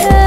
Yeah.